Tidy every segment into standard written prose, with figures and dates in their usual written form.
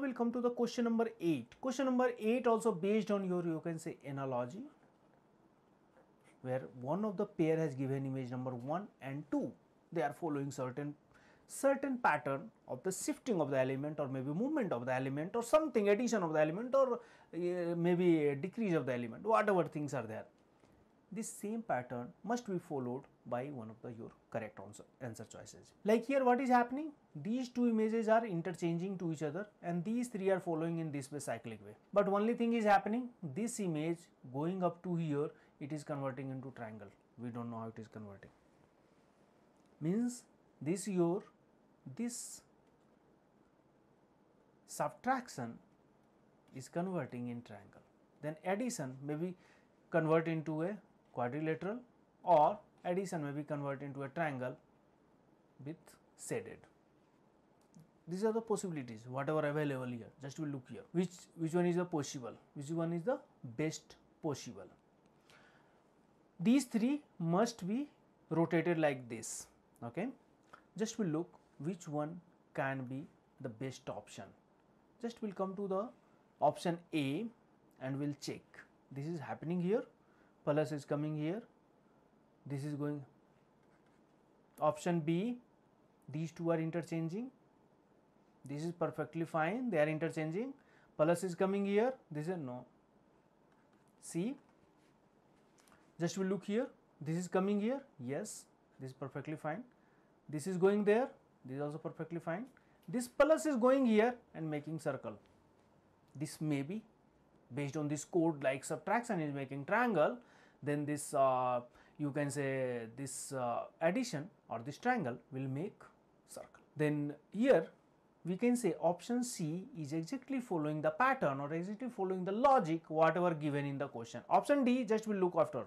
we'll come to the question number 8. Question number 8 also based on your, you can say, analogy, where one of the pair has given image number 1 and 2. They are following certain pattern of the shifting of the element, or maybe movement of the element, or something, addition of the element, or maybe decrease of the element, whatever things are there. This same pattern must be followed by one of the your correct answer choices. Like here, what is happening? These two images are interchanging to each other, and these three are following in this way, cyclic way. But only thing is happening, this image going up to here, it is converting into triangle. We don't know how it is converting. Means this subtraction is converting in triangle. Then addition may be convert into a quadrilateral, or addition may be convert into a triangle with shaded. These are the possibilities, whatever available here. Just we look here. Which one is the possible? Which one is the best possible? These three must be rotated like this. Okay. Just we look which one can be the best option. Just we'll come to the option A and we'll check. This is happening here, plus is coming here, this is going. Option B, these two are interchanging, this is perfectly fine, they are interchanging, plus is coming here, this is no. C, just we look here, this is coming here, yes, this is perfectly fine, this is going there, this is also perfectly fine, this plus is going here and making circle. This may be based on this code, like subtraction is making triangle, then this you can say this addition or this triangle will make circle. Then here we can say option C is exactly following the pattern or exactly following the logic whatever given in the question. Option D, just we look after,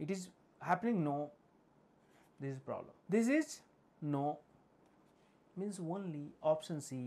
it is happening, no, this is problem, this is no, means only option C